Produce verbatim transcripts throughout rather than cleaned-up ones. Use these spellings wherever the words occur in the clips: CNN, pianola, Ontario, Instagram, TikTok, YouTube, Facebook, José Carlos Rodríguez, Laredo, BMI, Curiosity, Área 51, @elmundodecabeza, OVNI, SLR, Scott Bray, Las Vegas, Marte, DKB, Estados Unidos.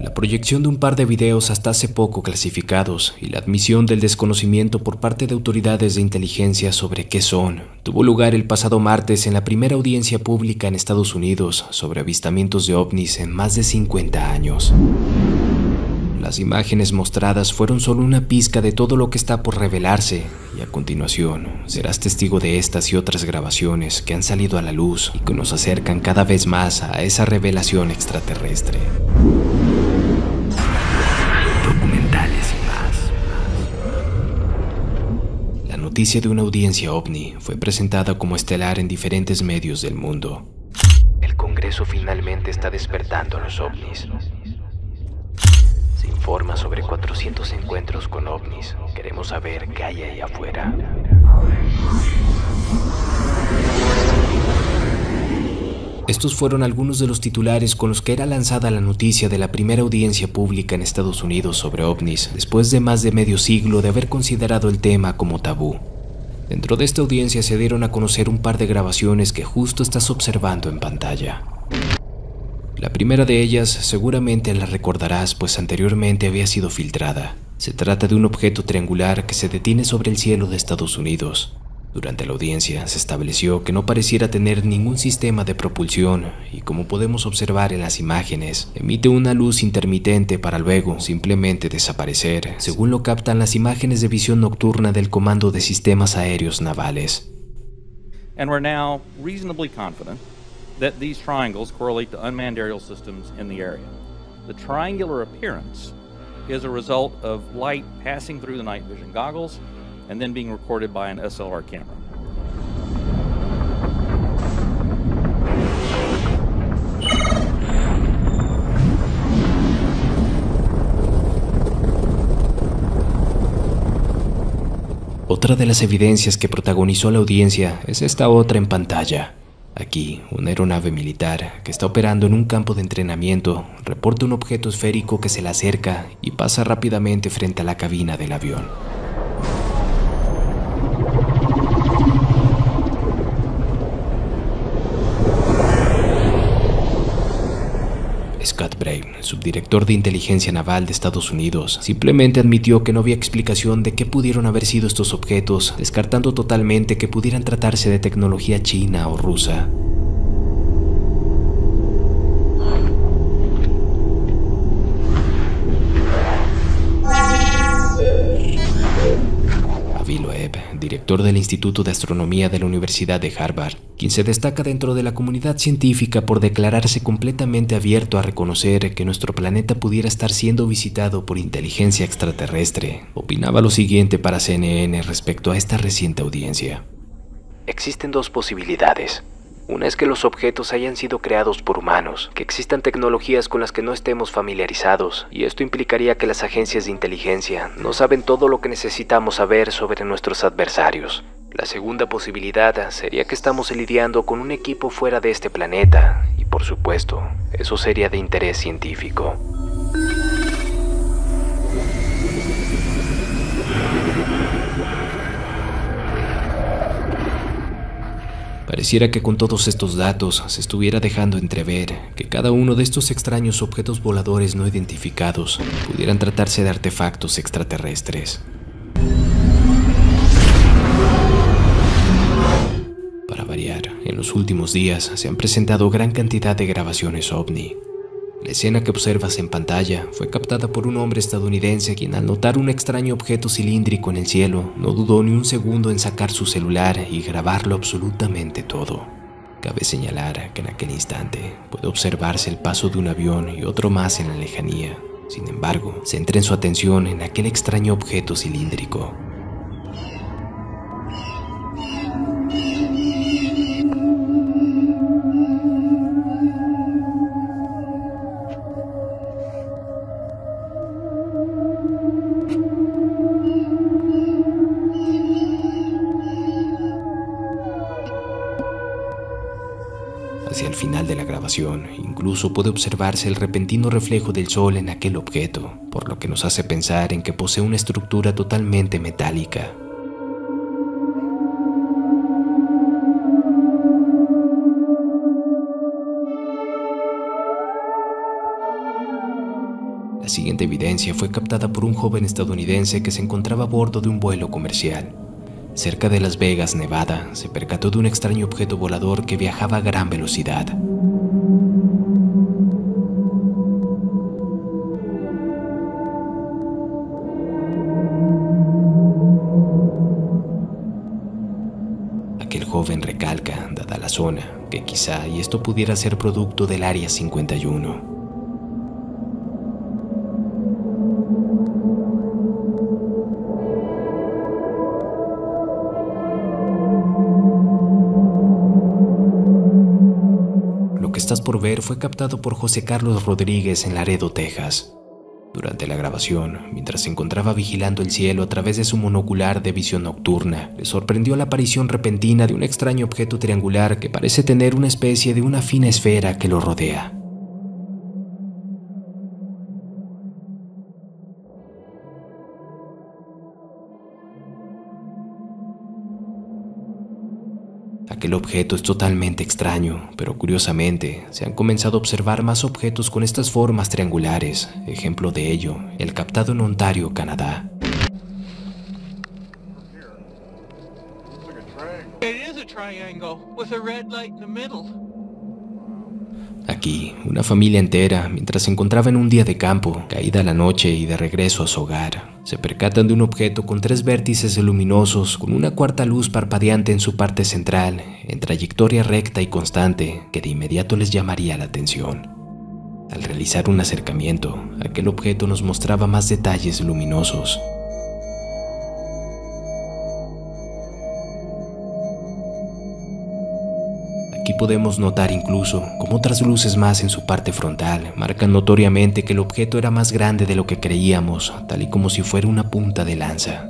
La proyección de un par de videos hasta hace poco clasificados y la admisión del desconocimiento por parte de autoridades de inteligencia sobre qué son, tuvo lugar el pasado martes en la primera audiencia pública en Estados Unidos sobre avistamientos de ovnis en más de cincuenta años. Las imágenes mostradas fueron solo una pizca de todo lo que está por revelarse, y a continuación serás testigo de estas y otras grabaciones que han salido a la luz y que nos acercan cada vez más a esa revelación extraterrestre. La noticia de una audiencia ovni fue presentada como estelar en diferentes medios del mundo. El Congreso finalmente está despertando a los ovnis. Se informa sobre cuatrocientos encuentros con ovnis. Queremos saber qué hay ahí afuera. Estos fueron algunos de los titulares con los que era lanzada la noticia de la primera audiencia pública en Estados Unidos sobre ovnis, después de más de medio siglo de haber considerado el tema como tabú. Dentro de esta audiencia se dieron a conocer un par de grabaciones que justo estás observando en pantalla. La primera de ellas seguramente la recordarás, pues anteriormente había sido filtrada. Se trata de un objeto triangular que se detiene sobre el cielo de Estados Unidos. Durante la audiencia se estableció que no pareciera tener ningún sistema de propulsión y, como podemos observar en las imágenes, emite una luz intermitente para luego simplemente desaparecer, según lo captan las imágenes de visión nocturna del Comando de Sistemas Aéreos Navales. And we're now reasonably confident that these triangles correlate to unmanned aerial systems in the area. The triangular appearance is a result of light passing through the night vision goggles and then being recorded by an S L R camera. Otra de las evidencias que protagonizó la audiencia es esta otra en pantalla. Aquí, una aeronave militar que está operando en un campo de entrenamiento reporta un objeto esférico que se le acerca y pasa rápidamente frente a la cabina del avión. Scott Bray, subdirector de Inteligencia Naval de Estados Unidos, simplemente admitió que no había explicación de qué pudieron haber sido estos objetos, descartando totalmente que pudieran tratarse de tecnología china o rusa. Director del Instituto de Astronomía de la Universidad de Harvard, quien se destaca dentro de la comunidad científica por declararse completamente abierto a reconocer que nuestro planeta pudiera estar siendo visitado por inteligencia extraterrestre, opinaba lo siguiente para C N N respecto a esta reciente audiencia. Existen dos posibilidades. Una es que los objetos hayan sido creados por humanos, que existan tecnologías con las que no estemos familiarizados, y esto implicaría que las agencias de inteligencia no saben todo lo que necesitamos saber sobre nuestros adversarios. La segunda posibilidad sería que estamos lidiando con un equipo fuera de este planeta, y por supuesto, eso sería de interés científico. Pareciera que con todos estos datos se estuviera dejando entrever que cada uno de estos extraños objetos voladores no identificados pudieran tratarse de artefactos extraterrestres. Para variar, en los últimos días se han presentado gran cantidad de grabaciones ovni. La escena que observas en pantalla fue captada por un hombre estadounidense quien, al notar un extraño objeto cilíndrico en el cielo, no dudó ni un segundo en sacar su celular y grabarlo absolutamente todo. Cabe señalar que en aquel instante puede observarse el paso de un avión y otro más en la lejanía. Sin embargo, centren su atención en aquel extraño objeto cilíndrico. Hacia el final de la grabación, incluso puede observarse el repentino reflejo del sol en aquel objeto, por lo que nos hace pensar en que posee una estructura totalmente metálica. La siguiente evidencia fue captada por un joven estadounidense que se encontraba a bordo de un vuelo comercial. Cerca de Las Vegas, Nevada, se percató de un extraño objeto volador que viajaba a gran velocidad. Aquel joven recalca, dada la zona, que quizá y esto pudiera ser producto del área cincuenta y uno. Estás por ver fue captado por José Carlos Rodríguez en Laredo, Texas. Durante la grabación, mientras se encontraba vigilando el cielo a través de su monocular de visión nocturna, le sorprendió la aparición repentina de un extraño objeto triangular que parece tener una especie de una fina esfera que lo rodea. Aquel objeto es totalmente extraño, pero curiosamente se han comenzado a observar más objetos con estas formas triangulares, ejemplo de ello, el captado en Ontario, Canadá. Aquí, una familia entera, mientras se encontraba en un día de campo, caída la noche y de regreso a su hogar, se percatan de un objeto con tres vértices luminosos con una cuarta luz parpadeante en su parte central, en trayectoria recta y constante, que de inmediato les llamaría la atención. Al realizar un acercamiento, aquel objeto nos mostraba más detalles luminosos. Aquí podemos notar incluso como otras luces más en su parte frontal marcan notoriamente que el objeto era más grande de lo que creíamos, tal y como si fuera una punta de lanza.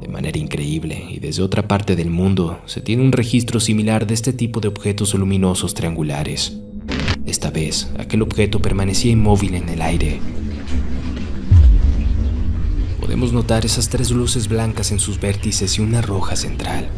De manera increíble, y desde otra parte del mundo, se tiene un registro similar de este tipo de objetos luminosos triangulares. Esta vez, aquel objeto permanecía inmóvil en el aire. Podemos notar esas tres luces blancas en sus vértices y una roja central.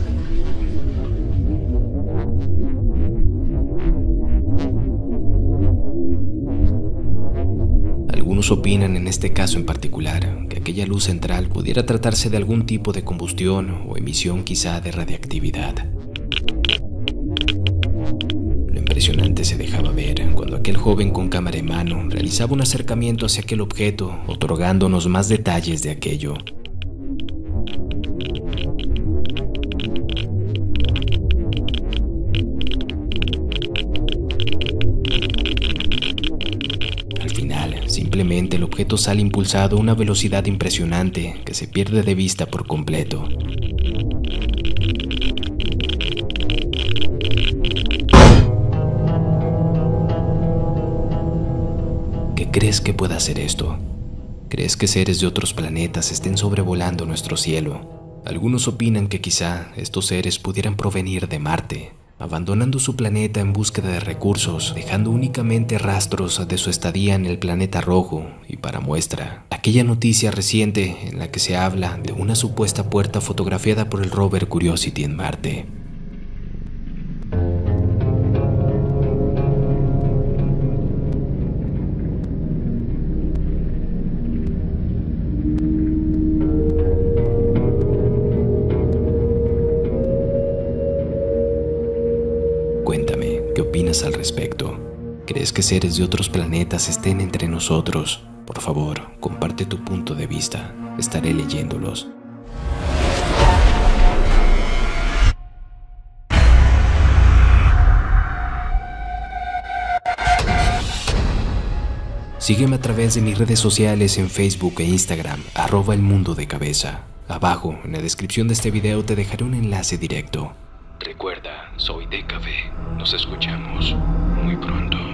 Algunos opinan en este caso en particular que aquella luz central pudiera tratarse de algún tipo de combustión o emisión quizá de radiactividad. Impresionante se dejaba ver cuando aquel joven con cámara en mano realizaba un acercamiento hacia aquel objeto, otorgándonos más detalles de aquello. Al final, simplemente el objeto sale impulsado a una velocidad impresionante que se pierde de vista por completo. ¿Crees que pueda hacer esto? ¿Crees que seres de otros planetas estén sobrevolando nuestro cielo? Algunos opinan que quizá estos seres pudieran provenir de Marte, abandonando su planeta en búsqueda de recursos, dejando únicamente rastros de su estadía en el planeta rojo, y para muestra, aquella noticia reciente en la que se habla de una supuesta puerta fotografiada por el rover Curiosity en Marte. Cuéntame, ¿qué opinas al respecto? ¿Crees que seres de otros planetas estén entre nosotros? Por favor, comparte tu punto de vista. Estaré leyéndolos. Sígueme a través de mis redes sociales en Facebook e Instagram, arroba el mundo de cabeza. Abajo, en la descripción de este video, te dejaré un enlace directo. Recuerda, soy D K B. Nos escuchamos muy pronto.